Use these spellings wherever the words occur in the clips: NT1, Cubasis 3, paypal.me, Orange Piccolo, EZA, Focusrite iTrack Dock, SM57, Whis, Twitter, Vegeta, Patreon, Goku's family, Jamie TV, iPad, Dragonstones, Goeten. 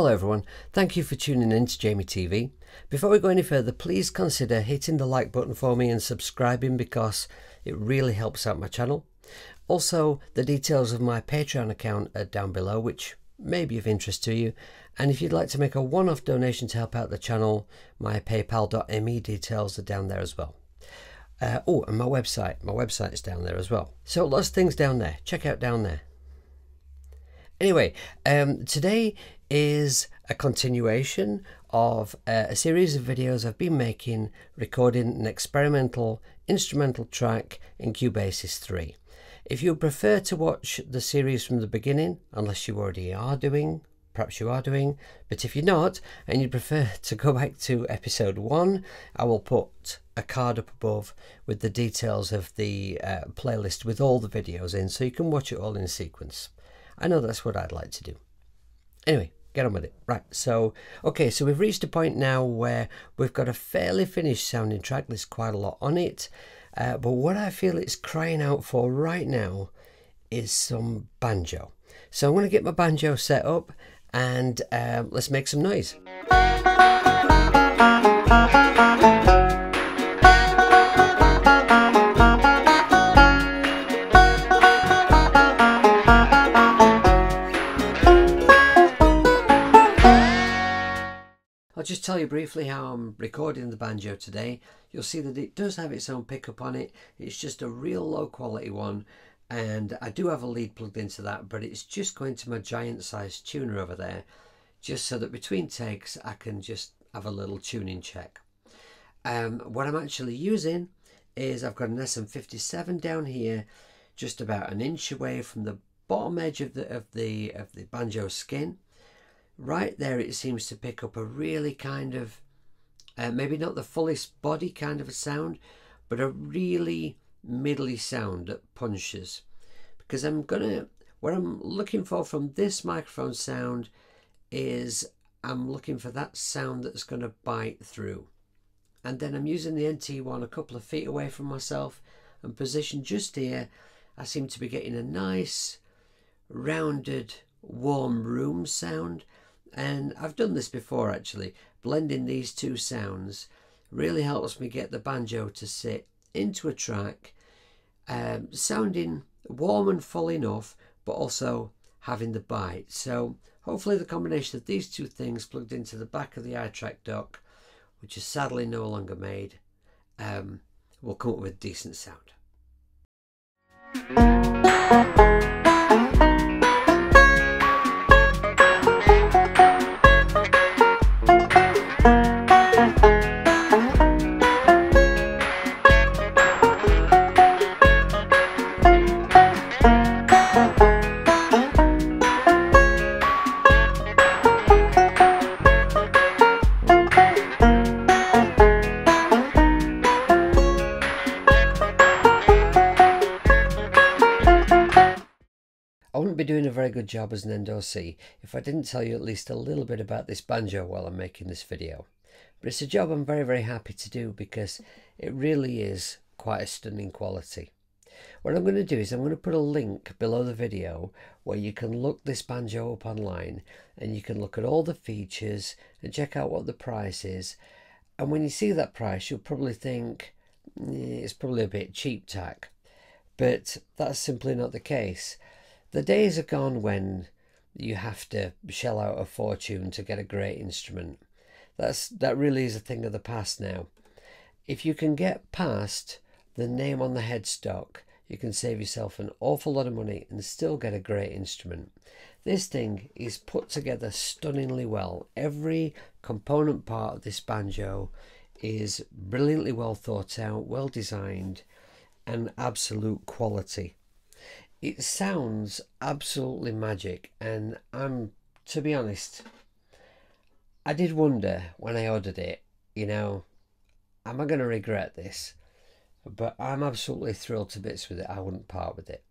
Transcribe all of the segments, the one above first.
Hello everyone, thank you for tuning in to Jamie TV. Before we go any further, please consider hitting the like button for me and subscribing because it really helps out my channel. Also, the details of my Patreon account are down below, which may be of interest to you. And if you'd like to make a one-off donation to help out the channel, my paypal.me details are down there as well. Oh, and my website is down there as well. So lots of things down there, check out down there. Anyway, today is a continuation of a series of videos I've been making recording an experimental instrumental track in Cubasis 3. If you prefer to watch the series from the beginning, unless you already are doing, perhaps you are doing, but if you're not and you prefer to go back to episode 1, I will put a card up above with the details of the playlist with all the videos in, so you can watch it all in sequence. I know that's what I'd like to do. Anyway, get on with it. Right, so, okay, so we've reached a point now where we've got a fairly finished sounding track. There's quite a lot on it. But what I feel it's crying out for right now is some banjo. So I'm going to get my banjo set up and let's make some noise. I'll just tell you briefly how I'm recording the banjo today. You'll see that it does have its own pickup on it. It's just a real low quality one, and I do have a lead plugged into that, but it's just going to my giant sized tuner over there, just so that between takes I can just have a little tuning check. What I'm actually using is I've got an SM57 down here, just about an inch away from the bottom edge of the banjo skin. Right there, it seems to pick up a really kind of, maybe not the fullest body kind of a sound, but a really middly sound that punches. Because what I'm looking for from this microphone sound is I'm looking for that sound that's going to bite through. And then I'm using the NT1 a couple of feet away from myself and positioned just here. I seem to be getting a nice, rounded, warm room sound. And I've done this before actually. Blending these two sounds really helps me get the banjo to sit into a track, sounding warm and full enough, but also having the bite. So hopefully the combination of these two things plugged into the back of the iTrack Dock, which is sadly no longer made, will come up with a decent sound. Doing a very good job as an endorsee if I didn't tell you at least a little bit about this banjo while I'm making this video, but it's a job I'm very, very happy to do because it really is quite a stunning quality. What I'm going to do is I'm going to put a link below the video where you can look this banjo up online and you can look at all the features and check out what the price is. And when you see that price, you'll probably think it's probably a bit cheap tack, but that's simply not the case. The days are gone when you have to shell out a fortune to get a great instrument. That really is a thing of the past now. If you can get past the name on the headstock, you can save yourself an awful lot of money and still get a great instrument. This thing is put together stunningly well. Every component part of this banjo is brilliantly well thought out, well designed, and absolute quality. It sounds absolutely magic, and to be honest, I did wonder when I ordered it, you know, am I going to regret this? But I'm absolutely thrilled to bits with it. I wouldn't part with it.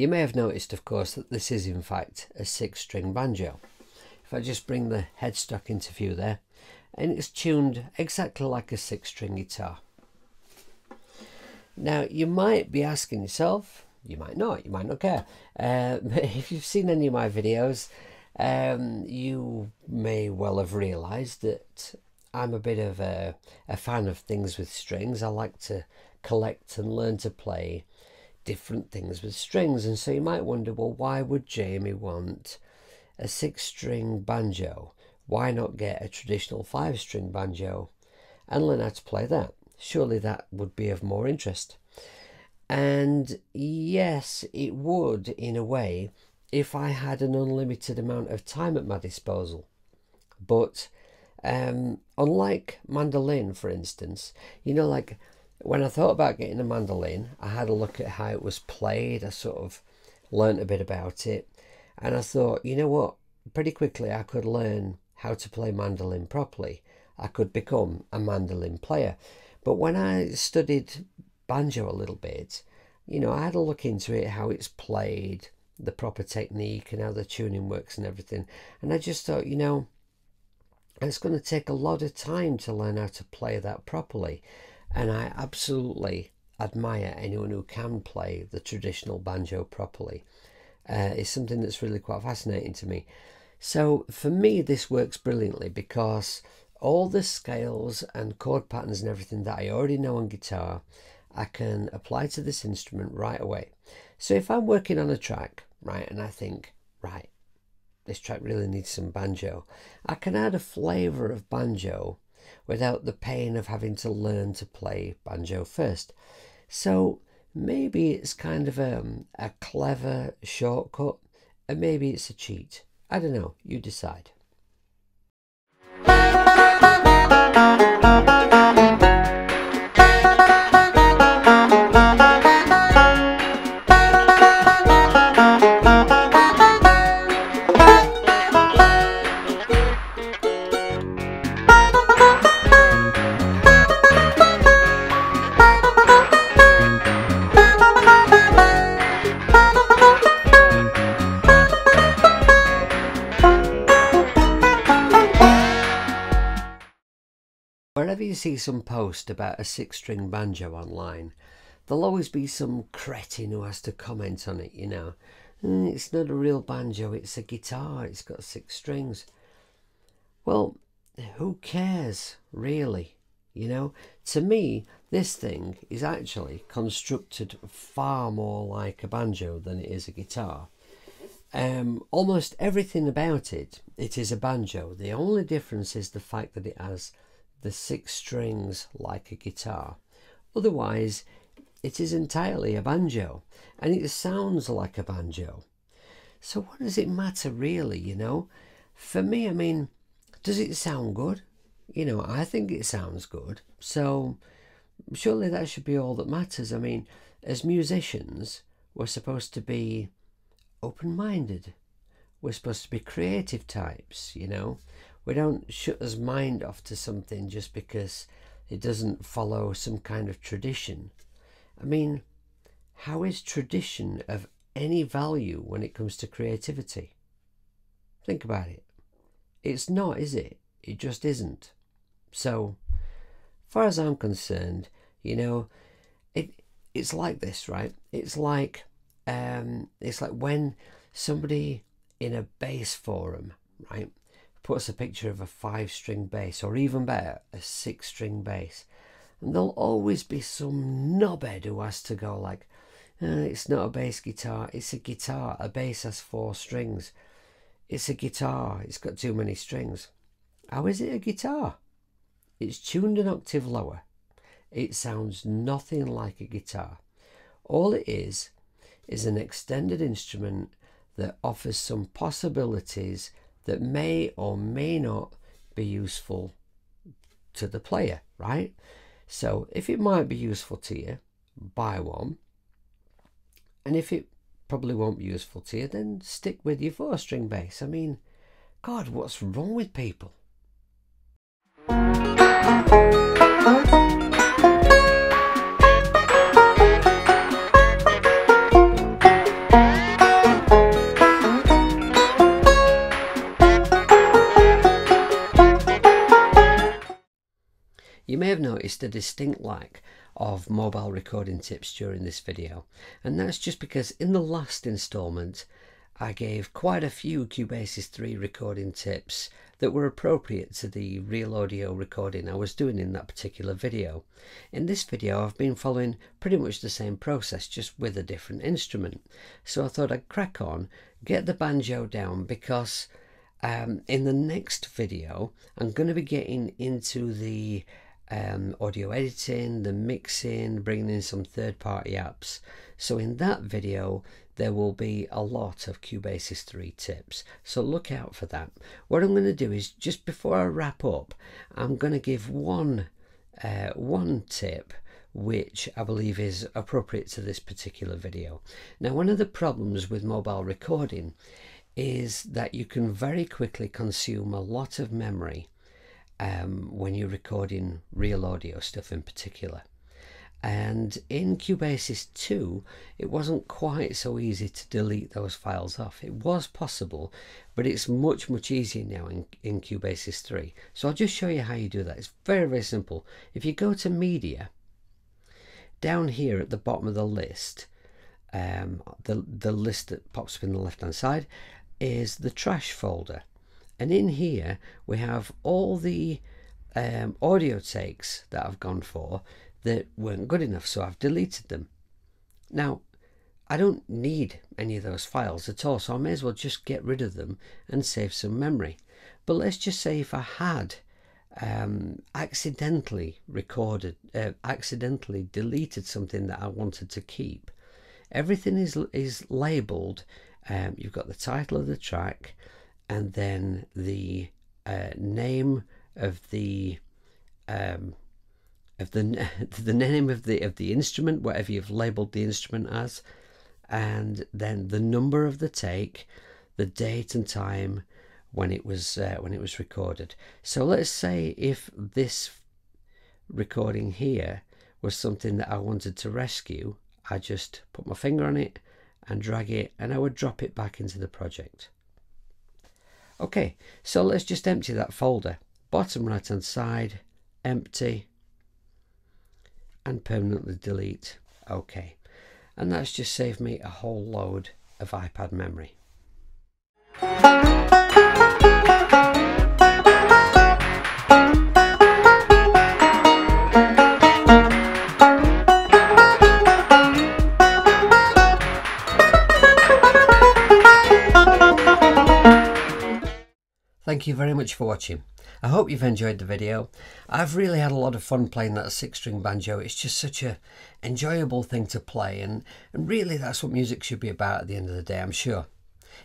You may have noticed, of course, that this is in fact a 6-string banjo. If I just bring the headstock into view there, and it's tuned exactly like a 6-string guitar. Now, you might be asking yourself, you might not care. If you've seen any of my videos, you may well have realised that I'm a bit of a fan of things with strings. I like to collect and learn to play different things with strings, and so you might wonder, well, why would Jamie want a 6-string banjo? Why not get a traditional 5-string banjo and learn how to play that? Surely that would be of more interest. And yes, it would in a way if I had an unlimited amount of time at my disposal. But unlike mandolin, for instance, you know, like when I thought about getting a mandolin, I had a look at how it was played. I sort of learnt a bit about it, and I thought, you know what, pretty quickly I could learn how to play mandolin properly. I could become a mandolin player. But when I studied banjo a little bit, you know, I had a look into it, how it's played, the proper technique and how the tuning works and everything, and I just thought, you know, it's going to take a lot of time to learn how to play that properly. And I absolutely admire anyone who can play the traditional banjo properly. It's something that's really quite fascinating to me. So for me, this works brilliantly, because all the scales and chord patterns and everything that I already know on guitar, I can apply to this instrument right away. So if I'm working on a track, right, and I think, right, this track really needs some banjo, I can add a flavour of banjo without the pain of having to learn to play banjo first. So maybe it's kind of a clever shortcut, and maybe it's a cheat. I don't know, you decide. Whenever you see some post about a 6-string banjo online, there'll always be some cretin who has to comment on it, you know. It's not a real banjo, it's a guitar, it's got 6 strings. Well, who cares, really, you know? To me, this thing is actually constructed far more like a banjo than it is a guitar. Almost everything about it, it is a banjo. The only difference is the fact that it has the 6 strings like a guitar. Otherwise, it is entirely a banjo, and it sounds like a banjo. So what does it matter really, you know? For me, I mean, does it sound good? You know, I think it sounds good. So surely that should be all that matters. I mean, as musicians, we're supposed to be open-minded. We're supposed to be creative types, you know? We don't shut his mind off to something just because it doesn't follow some kind of tradition. I mean, how is tradition of any value when it comes to creativity? Think about it. It's not, is it? It just isn't. So, far as I'm concerned, you know, it's like this, right? It's like when somebody in a bass forum, right, puts a picture of a 5-string bass, or even better, a 6-string bass, and there'll always be some knobhead who has to go like, it's not a bass guitar, it's a guitar, a bass has 4 strings, it's a guitar, it's got too many strings. How is it a guitar? It's tuned an octave lower. It sounds nothing like a guitar. All it is an extended instrument that offers some possibilities that may or may not be useful to the player, right? So if it might be useful to you, buy one. And if it probably won't be useful to you, then stick with your 4-string bass. I mean, God, what's wrong with people? noticed a distinct lack of mobile recording tips during this video, and that's just because in the last installment I gave quite a few Cubasis 3 recording tips that were appropriate to the real audio recording I was doing in that particular video. In this video I've been following pretty much the same process, just with a different instrument, so I thought I'd crack on, get the banjo down, because in the next video I'm going to be getting into the audio editing, the mixing, bringing in some third-party apps. So in that video there will be a lot of Cubasis 3 tips, so look out for that. What I'm going to do is, just before I wrap up, I'm going to give one tip which I believe is appropriate to this particular video. Now, one of the problems with mobile recording is that you can very quickly consume a lot of memory when you're recording real audio stuff in particular. And in Cubasis 2 it wasn't quite so easy to delete those files off. It was possible, but it's much easier now in Cubasis 3. So I'll just show you how you do that. It's very simple. If you go to Media, down here at the bottom of the list, the list that pops up in the left hand side is the trash folder, and in here we have all the audio takes that I've gone for that weren't good enough, so I've deleted them. Now, I don't need any of those files at all, so I may as well just get rid of them and save some memory. But let's just say if I had accidentally deleted something that I wanted to keep, everything is labelled. You've got the title of the track, and then the name of the name of the instrument, whatever you've labelled the instrument as, and then the number of the take, the date and time when it was recorded. So let's say if this recording here was something that I wanted to rescue, I just put my finger on it and drag it, and I would drop it back into the project. Okay, so let's just empty that folder. Bottom right hand side, empty, and permanently delete. Okay, and that's just saved me a whole load of iPad memory. Thank you very much for watching. I hope you've enjoyed the video. I've really had a lot of fun playing that 6-string banjo. It's just such an enjoyable thing to play, and really that's what music should be about at the end of the day, I'm sure.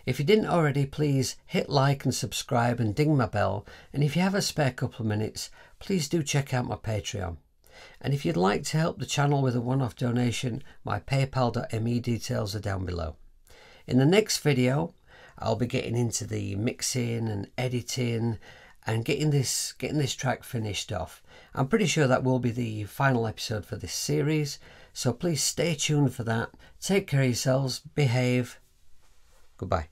If you didn't already, please hit like and subscribe and ding my bell, and if you have a spare couple of minutes, please do check out my Patreon. And if you'd like to help the channel with a one-off donation, my paypal.me details are down below. In the next video I'll be getting into the mixing and editing and getting this track finished off. I'm pretty sure that will be the final episode for this series, so please stay tuned for that. Take care of yourselves, behave. Goodbye.